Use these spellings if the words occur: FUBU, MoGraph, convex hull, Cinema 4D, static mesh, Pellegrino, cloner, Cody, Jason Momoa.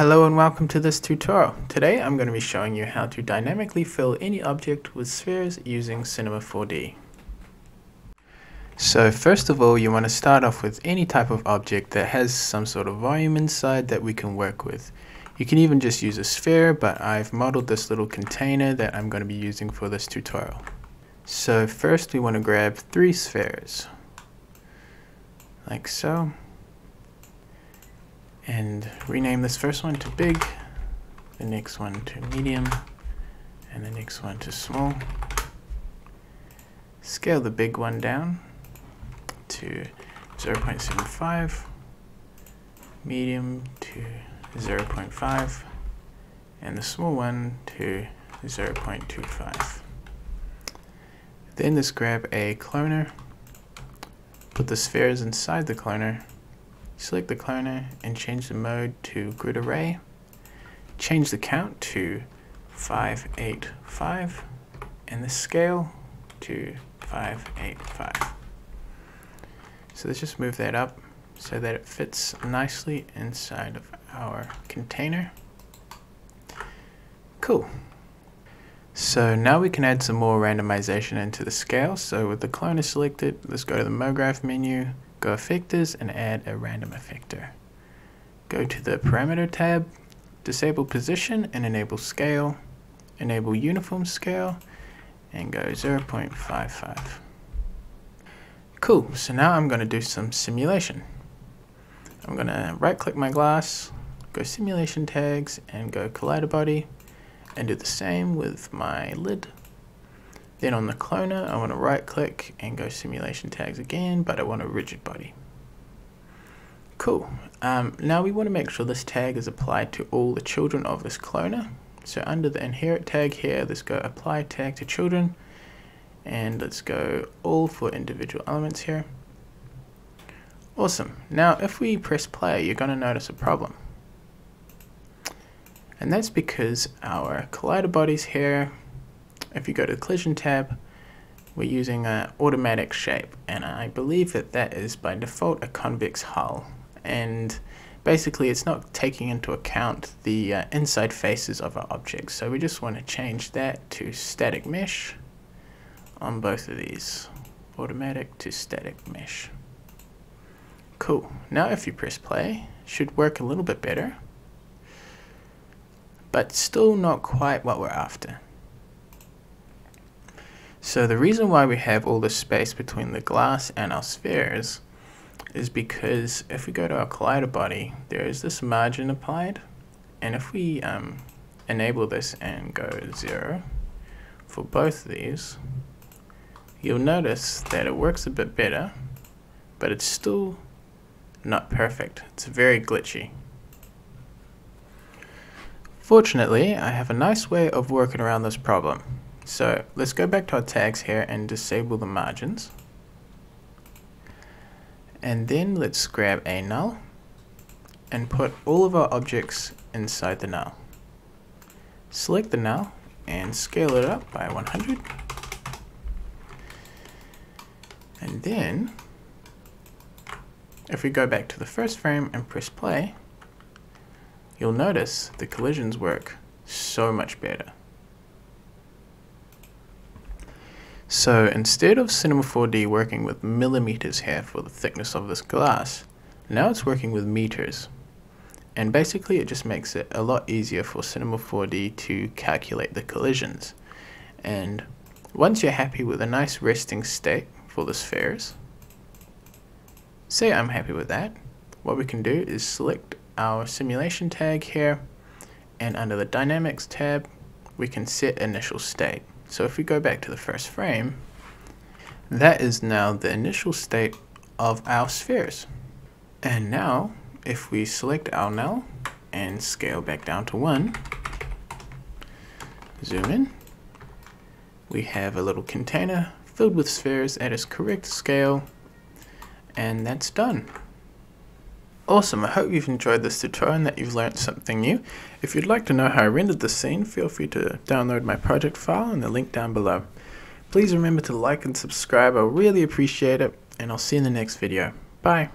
Hello and welcome to this tutorial. Today I'm going to be showing you how to dynamically fill any object with spheres using Cinema 4D. So first of all, you want to start off with any type of object that has some sort of volume inside that we can work with. You can even just use a sphere, but I've modeled this little container that I'm going to be using for this tutorial. So first we want to grab 3 spheres, like so. And rename this first one to big, the next one to medium, and the next one to small. Scale the big one down to 0.75, medium to 0.5, and the small one to 0.25. Then just grab a cloner, put the spheres inside the cloner, select the cloner and change the mode to grid array, change the count to 585 and the scale to 585. So let's just move that up so that it fits nicely inside of our container. Cool. So now we can add some more randomization into the scale. So with the cloner selected, let's go to the MoGraph menu, go effectors and add a random effector. Go to the parameter tab, disable position and enable scale, enable uniform scale and go 0.55. Cool, so now I'm going to do some simulation. I'm going to right click my glass, go simulation tags and go collider body and do the same with my lid. Then on the cloner, I want to right click and go simulation tags again, but I want a rigid body. Cool. Now we want to make sure this tag is applied to all the children of this cloner. So under the inherit tag here, let's go apply tag to children. And let's go all for individual elements here. Awesome. Now if we press play, you're going to notice a problem. And that's because our collider bodies here, if you go to the collision tab, we're using an automatic shape, and I believe that is by default a convex hull, and basically it's not taking into account the inside faces of our objects, so we just want to change that to static mesh on both of these, automatic to static mesh. Cool, now if you press play, it should work a little bit better, but still not quite what we're after. So the reason why we have all this space between the glass and our spheres is because if we go to our collider body, there is this margin applied, and if we enable this and go 0 for both of these, you'll notice that it works a bit better, but it's still not perfect. It's very glitchy. Fortunately, I have a nice way of working around this problem. So let's go back to our tags here and disable the margins. And then let's grab a null and put all of our objects inside the null. Select the null and scale it up by 100. And then if we go back to the first frame and press play, you'll notice the collisions work so much better. So instead of Cinema 4D working with millimeters here for the thickness of this glass, now it's working with meters. And basically it just makes it a lot easier for Cinema 4D to calculate the collisions. And once you're happy with a nice resting state for the spheres, say I'm happy with that, what we can do is select our simulation tag here, and under the dynamics tab, we can set initial state. So if we go back to the first frame, that is now the initial state of our spheres. And now, if we select our null and scale back down to 1, zoom in, we have a little container filled with spheres at its correct scale, and that's done. Awesome, I hope you've enjoyed this tutorial and that you've learned something new. If you'd like to know how I rendered this scene, feel free to download my project file in the link down below. Please remember to like and subscribe, I'll really appreciate it, and I'll see you in the next video. Bye!